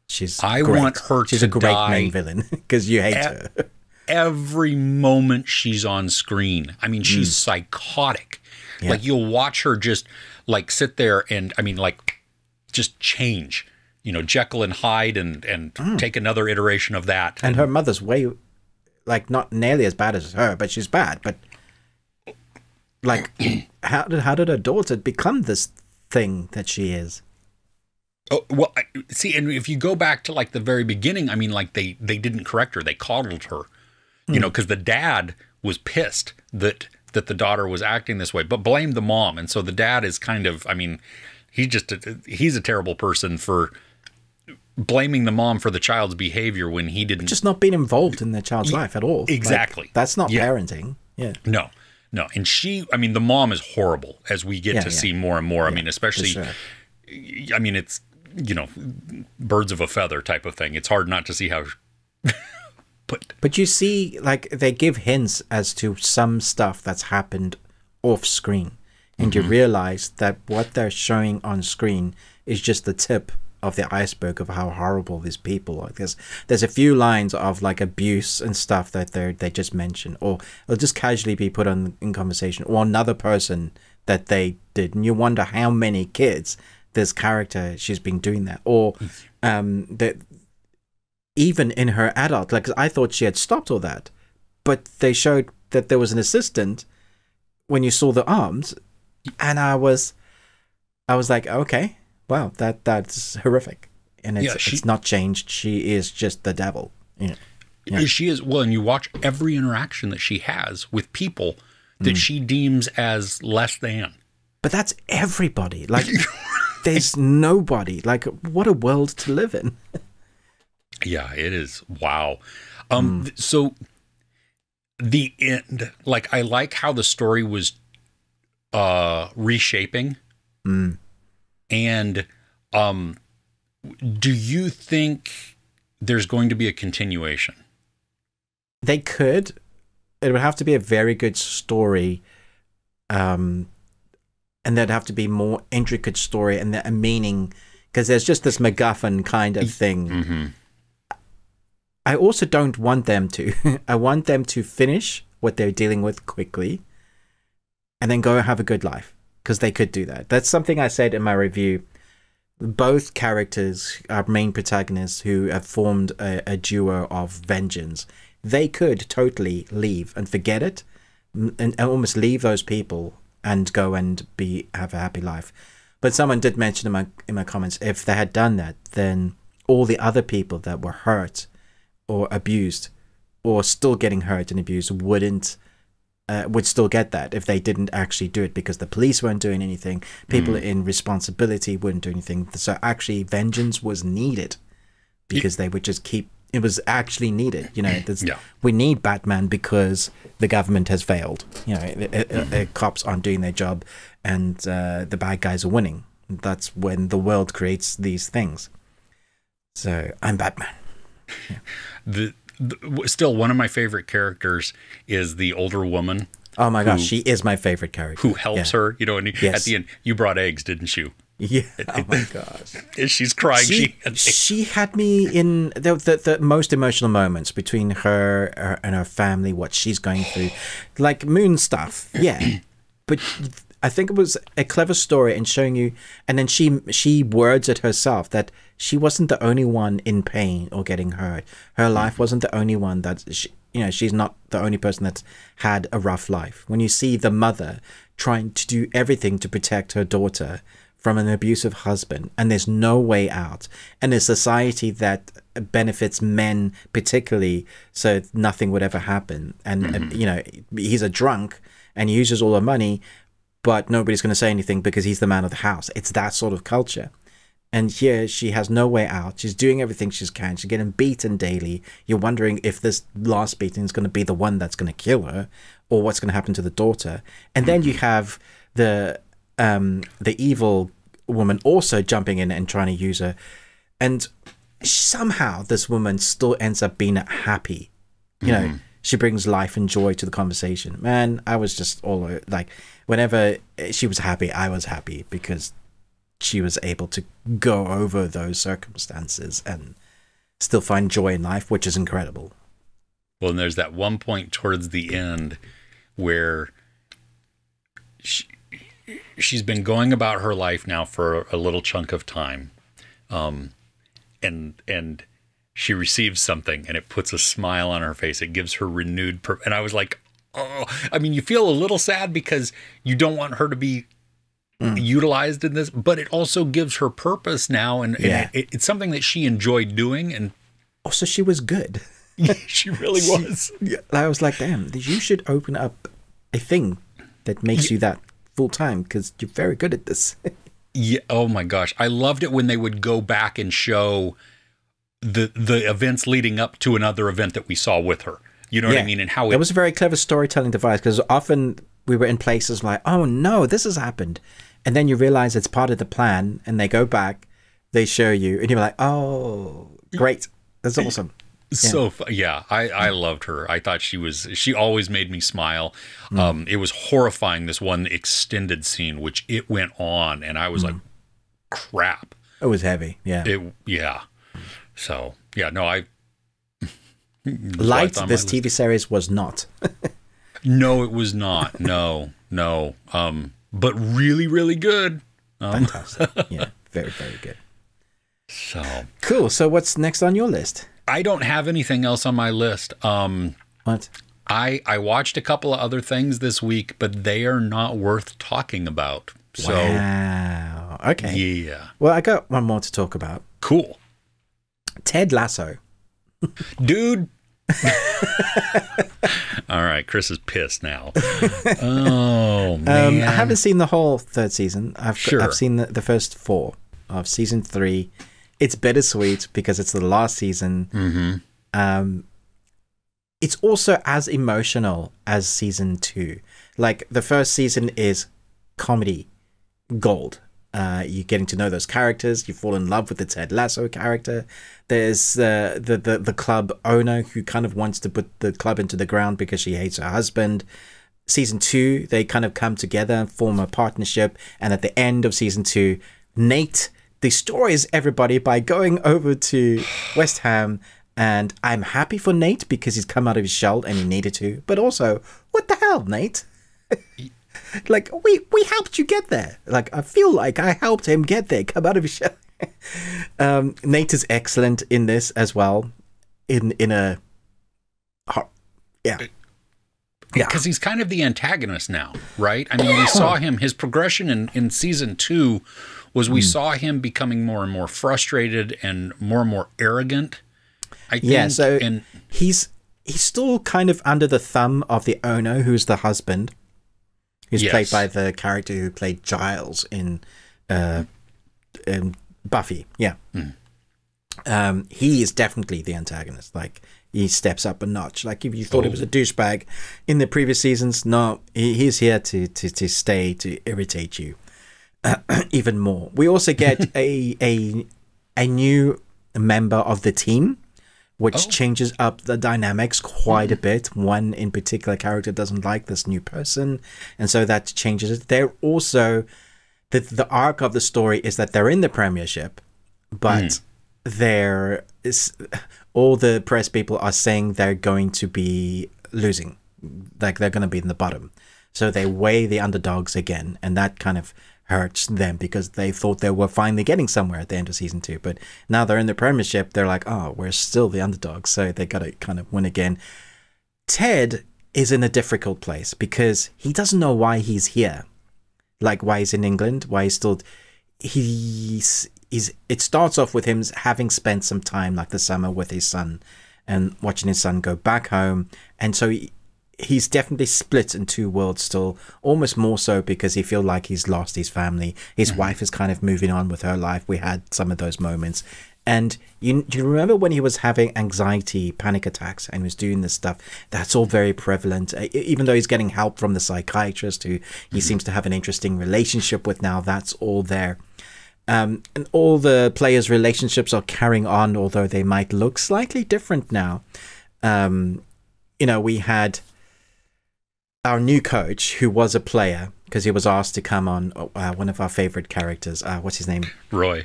she's I great. want her she's to die. She's a great main villain because you hate her. Every moment she's on screen. I mean, she's mm. psychotic. Yeah. Like you'll watch her just like sit there and I mean, like just change, you know, Jekyll and Hyde and, and mm. take another iteration of that. And her mother's way, like not nearly as bad as her, but she's bad, but like, how did how did her daughter become this thing that she is? Oh well, I, see, and if you go back to like the very beginning, I mean, like they they didn't correct her; they coddled her, you mm. know, because the dad was pissed that that the daughter was acting this way, but blamed the mom, and so the dad is kind of, I mean, he's just a, he's a terrible person for blaming the mom for the child's behavior when he didn't, but just not being involved in the child's yeah, life at all. Exactly, like, that's not yeah. parenting. Yeah, no. No. And she, I mean, the mom is horrible as we get yeah, to yeah. see more and more. Yeah, I mean, especially, sure. I mean, it's, you know, birds of a feather type of thing. It's hard not to see how, but. But you see, like, they give hints as to some stuff that's happened off screen. And mm-hmm. you realize that what they're showing on screen is just the tip of the iceberg of how horrible these people are. There's, there's a few lines of like abuse and stuff that they they just mention, or it'll just casually be put on in conversation, or another person that they did, and you wonder how many kids this character she's been doing that, or um, that even in her adult, like I thought she had stopped all that, but they showed that there was an assistant when you saw the arms, and I was, I was like, okay. Wow, that that's horrific, and it's, yeah, she, it's not changed. She is just the devil. You know? Yeah. She is. Well, and you watch every interaction that she has with people that mm. she deems as less than. But that's everybody. Like, there's nobody. Like, what a world to live in. Yeah, it is. Wow. Um. Mm. So, the end. Like, I like how the story was, uh, reshaping. Hmm. And um, do you think there's going to be a continuation? They could. It would have to be a very good story. Um, and there'd have to be more intricate story and a meaning, because there's just this MacGuffin kind of thing. Mm-hmm. I also don't want them to. I want them to finish what they're dealing with quickly and then go have a good life. Because they could do that. That's something I said in my review. Both characters, our main protagonists, who have formed a, a duo of vengeance, they could totally leave and forget it, and, and almost leave those people and go and be have a happy life. But someone did mention in my in my comments, if they had done that, then all the other people that were hurt or abused, or still getting hurt and abused, wouldn't. Uh, would still get that if they didn't actually do it, because the police weren't doing anything. People mm. in responsibility wouldn't do anything. So actually vengeance was needed because they would just keep, it was actually needed. You know, yeah. we need Batman because the government has failed. You know, the, mm-hmm. the cops aren't doing their job and uh, the bad guys are winning. That's when the world creates these things. So I'm Batman. Yeah. The, the still one of my favorite characters is the older woman. Oh my gosh, who, she is my favorite character. Who helps yeah. her, you know? And yes. at the end, you brought eggs, didn't you? Yeah. Oh my gosh. She's crying. She, she, she had me in the, the the most emotional moments between her, her and her family, what she's going through, like Moon stuff. Yeah, but I think it was a clever story and showing you, and then she she words it herself that she wasn't the only one in pain or getting hurt. Her life wasn't the only one that she, you know, she's not the only person that's had a rough life. When you see the mother trying to do everything to protect her daughter from an abusive husband, and there's no way out, and a society that benefits men particularly, so nothing would ever happen, and mm-hmm. you know, he's a drunk and he uses all her money, but nobody's going to say anything because he's the man of the house. It's that sort of culture. And here she has no way out. She's doing everything she can. She's getting beaten daily. You're wondering if this last beating is going to be the one that's going to kill her, or what's going to happen to the daughter. And mm-hmm. then you have the um, the evil woman also jumping in and trying to use her, and somehow this woman still ends up being happy. You mm-hmm. know, she brings life and joy to the conversation. Man, I was just all like, whenever she was happy, I was happy because she was able to go over those circumstances and still find joy in life, which is incredible. Well, and there's that one point towards the end where she, she's been going about her life now for a little chunk of time. Um, and, and she receives something and it puts a smile on her face. It gives her renewed purpose. And I was like, oh, I mean, you feel a little sad because you don't want her to be Mm. utilized in this, but it also gives her purpose now, and, yeah. and it, it's something that she enjoyed doing. And also, she was good. She really she, was. Yeah. I was like, damn, you should open up a thing that makes yeah. you that full time, because you're very good at this. Yeah. Oh my gosh, I loved it when they would go back and show the the events leading up to another event that we saw with her. You know yeah. what I mean? And how it, it was a very clever storytelling device, because often we were in places like, oh no, this has happened. And then you realize it's part of the plan, and they go back, they show you, and you're like, oh, great. That's awesome. Yeah. So, yeah, I, I loved her. I thought she was, she always made me smile. Mm. Um, it was horrifying, this one extended scene, which it went on, and I was mm. like, crap. It was heavy, yeah. It, yeah. So, yeah, no, I... Light, this T V series was not. No, it was not. No, no. Um... But really, really good. Um. Fantastic. Yeah, very, very good. So cool. So what's next on your list? I don't have anything else on my list. Um, what? I, I watched a couple of other things this week, but they are not worth talking about. So, wow. Okay. Yeah. Well, I got one more to talk about. Cool. Ted Lasso. Dude. All right, Chris is pissed now. Oh man, um, I haven't seen the whole third season. I've sure. I've seen the, the first four of season three. It's bittersweet because it's the last season. Mm-hmm. Um, it's also as emotional as season two. Like the first season is comedy gold. Uh, you're getting to know those characters. You fall in love with the Ted Lasso character. There's uh, the, the the club owner who kind of wants to put the club into the ground because she hates her husband. Season two, they kind of come together and form a partnership. And at the end of season two, Nate destroys everybody by going over to West Ham. And I'm happy for Nate because he's come out of his shell and he needed to. But also, what the hell, Nate? Like, we we helped you get there. Like, I feel like I helped him get there. Come out of his shell. um, Nate is excellent in this as well. In in a, yeah, yeah, because he's kind of the antagonist now, right? I mean, we saw him. His progression in in season two was we mm. saw him becoming more and more frustrated and more and more arrogant. I yeah, think. so and he's he's still kind of under the thumb of the owner, who's the husband. Who's yes. played by the character who played Giles in, uh, in Buffy. Yeah. Mm. um, he is definitely the antagonist. Like, he steps up a notch. Like, if you thought oh. it was a douchebag in the previous seasons, no, he, he's here to, to, to stay, to irritate you uh, even more. We also get a, a, a new member of the team, which oh. changes up the dynamics quite a bit. One in particular character doesn't like this new person, and so that changes it. They're also, the, the arc of the story is that they're in the premiership, but mm. they're, is, all the press people are saying they're going to be losing. Like, they're going to be in the bottom. So they weigh the underdogs again, and that kind of hurts them because they thought they were finally getting somewhere at the end of season two, but now they're in the premiership, they're like, oh, we're still the underdogs, so they gotta kind of win again. Ted is in a difficult place because he doesn't know why he's here, like why he's in England, why he's still he's he's it starts off with him having spent some time, like the summer, with his son and watching his son go back home, and so he he's definitely split in two worlds still, almost more so because he feels like he's lost his family. His mm-hmm. wife is kind of moving on with her life. We had some of those moments. And you, do you remember when he was having anxiety, panic attacks, and was doing this stuff? That's all very prevalent. Even though he's getting help from the psychiatrist, who he mm-hmm. seems to have an interesting relationship with now, that's all there. Um, and all the players' relationships are carrying on, although they might look slightly different now. Um, you know, we had our new coach, who was a player, because he was asked to come on, uh, one of our favorite characters. Uh, what's his name? Roy.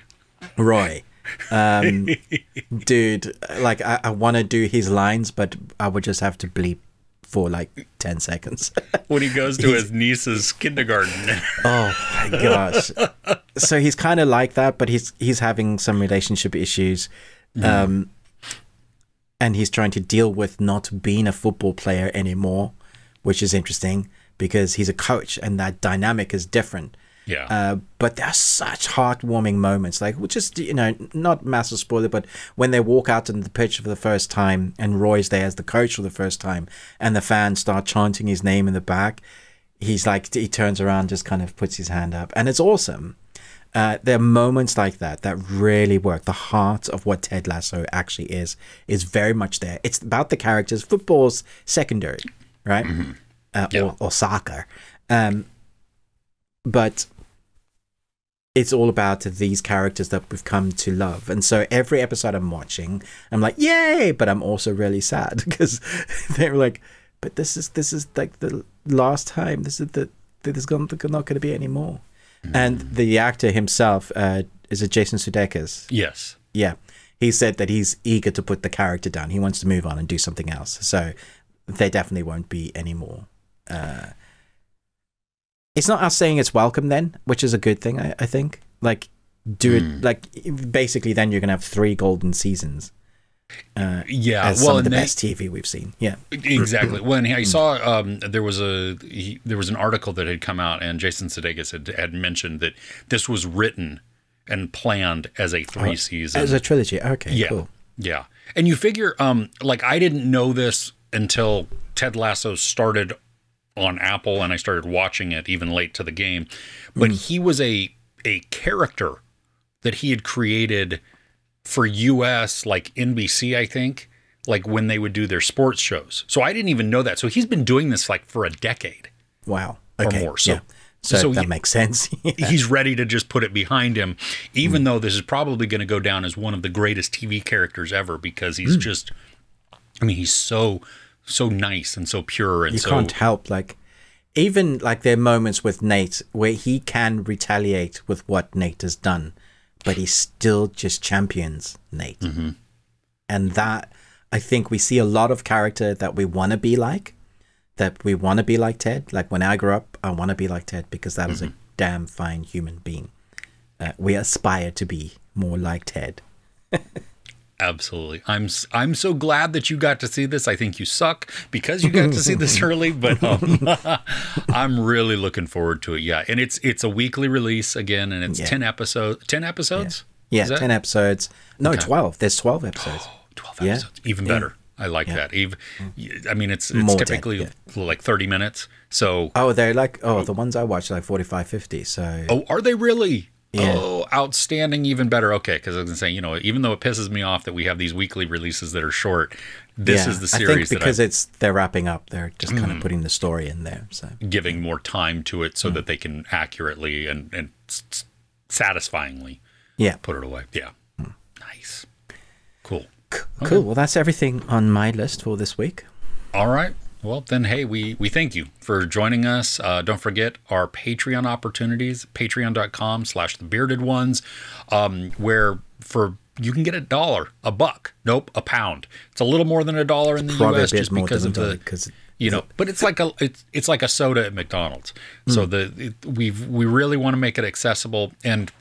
Roy. Um, dude, like, I, I want to do his lines, but I would just have to bleep for like ten seconds. When he goes to his niece's kindergarten. Oh my gosh. So he's kind of like that, but he's, he's having some relationship issues. Yeah. Um, and he's trying to deal with not being a football player anymore, which is interesting because he's a coach and that dynamic is different. Yeah. Uh, but there are such heartwarming moments, like, which is, you know, not massive spoiler, but when they walk out on the pitch for the first time and Roy's there as the coach for the first time and the fans start chanting his name in the back, he's like, he turns around, just kind of puts his hand up, and it's awesome. Uh, there are moments like that that really work. The heart of what Ted Lasso actually is, is very much there. It's about the characters. Football's secondary. Right? Mm-hmm. uh, yeah. or, or soccer. Um, but it's all about these characters that we've come to love. And so every episode I'm watching, I'm like, yay! But I'm also really sad because they're like, but this is this is like the last time. This is the there's not going to be any more. Mm-hmm. And the actor himself, uh, is it Jason Sudeikis? Yes. Yeah. He said that he's eager to put the character down. He wants to move on and do something else. So there definitely won't be any more. Uh, it's not us saying it's welcome then, which is a good thing, I, I think. Like, do mm. it, like, basically then you're going to have three golden seasons. Uh, yeah. As well, some of the they, best T V we've seen. Yeah. Exactly. When I saw, um, there was a, he, there was an article that had come out, and Jason Sudeikis had, had mentioned that this was written and planned as a three oh, season. As a trilogy. Okay, yeah, cool. Yeah. And you figure, um, like, I didn't know this until Ted Lasso started on Apple and I started watching it even late to the game. But mm. he was a a character that he had created for U S, like N B C, I think, like when they would do their sports shows. So I didn't even know that. So he's been doing this like for a decade. Wow. Okay. Or more. So, yeah. so, so that he, makes sense. Yeah. He's ready to just put it behind him, even mm. though this is probably going to go down as one of the greatest T V characters ever, because he's mm. just, I mean, he's so... so nice and so pure, and you so can't help, like, even like there are moments with Nate where he can retaliate with what Nate has done, but he still just champions Nate. Mm-hmm. And that, I think we see a lot of character that we want to be like, that we want to be like Ted. Like, when I grew up, I want to be like Ted, because that mm-hmm. was a damn fine human being. Uh, we aspire to be more like Ted. Absolutely. I'm I'm so glad that you got to see this. I think you suck because you got to see this early, but um, I'm really looking forward to it. Yeah, and it's it's a weekly release again, and it's yeah. ten episodes. Ten episodes? Yeah, yeah, ten episodes. No, okay. twelve. There's twelve episodes. Oh, twelve yeah. episodes. Even better. Yeah. I like yeah. that. Even, I mean, it's it's More typically ten, yeah. like thirty minutes. So oh, they're like oh, the ones I watch are like forty-five, fifty. So oh, are they really? Yeah. Oh, outstanding, even better. Okay, because I was going to say, you know, even though it pisses me off that we have these weekly releases that are short, this yeah, is the series I think because that I, it's they're wrapping up. They're just kind mm, of putting the story in there. So giving more time to it so mm. that they can accurately and, and satisfyingly yeah. put it away. Yeah. Mm. Nice. Cool. Cool. Okay. Well, that's everything on my list for this week. All right. Well, then, hey, we, we thank you for joining us. Uh, don't forget our Patreon opportunities, patreon.com slash the bearded ones, um, where for you can get a dollar, a buck, nope, a pound. It's a little more than a dollar in the U S just because of the, you know, but it's like a it's, it's like a soda at McDonald's. Mm. So the it, we've we really want to make it accessible, and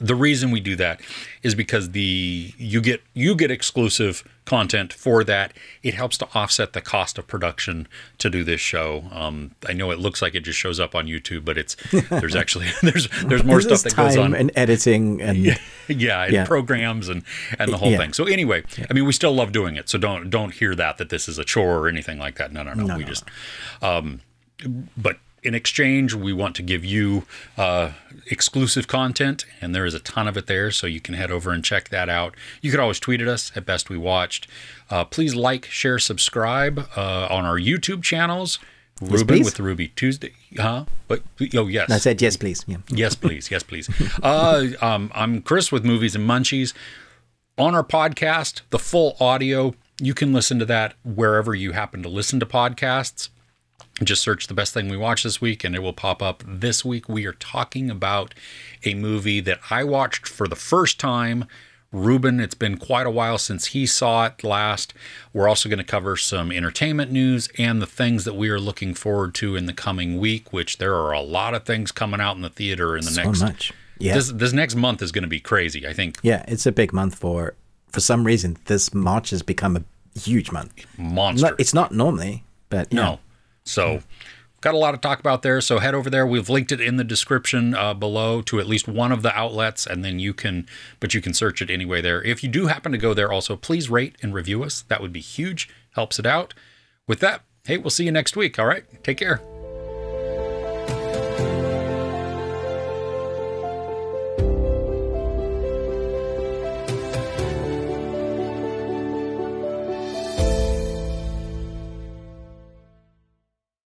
the reason we do that is because the you get you get exclusive content for that. It helps to offset the cost of production to do this show. Um, I know it looks like it just shows up on YouTube, but it's there's actually there's there's more stuff that goes on, and editing and yeah, yeah, and yeah. programs and and the whole yeah. thing. So anyway, yeah. I mean, we still love doing it. So don't don't hear that that this is a chore or anything like that. No, no, no. no we no, just, no. Um, but. In exchange, we want to give you uh, exclusive content, and there is a ton of it there, so you can head over and check that out. You could always tweet at us at Best We Watched. Uh, please like, share, subscribe uh, on our YouTube channels. Yes, Ruben please. With Ruby Tuesday. Huh? But, oh, yes. I said yes, please. Yeah. Yes, please. Yes, please. uh, um, I'm Chris with Movies and Munchies. On our podcast, the full audio, you can listen to that wherever you happen to listen to podcasts. Just search The Best Thing We Watched This Week, and it will pop up. This week, we are talking about a movie that I watched for the first time. Ruben, it's been quite a while since he saw it last. We're also going to cover some entertainment news and the things that we are looking forward to in the coming week, which there are a lot of things coming out in the theater in the so next... So much. Yeah. This, this next month is going to be crazy, I think. Yeah, it's a big month for... For some reason, this March has become a huge month. Monster. No, it's not normally, but... No. Yeah. So got a lot to talk about there. So head over there. We've linked it in the description uh, below to at least one of the outlets, and then you can, but you can search it anyway there. If you do happen to go there also, please rate and review us. That would be huge. Helps it out. With that, hey, we'll see you next week. All right. Take care.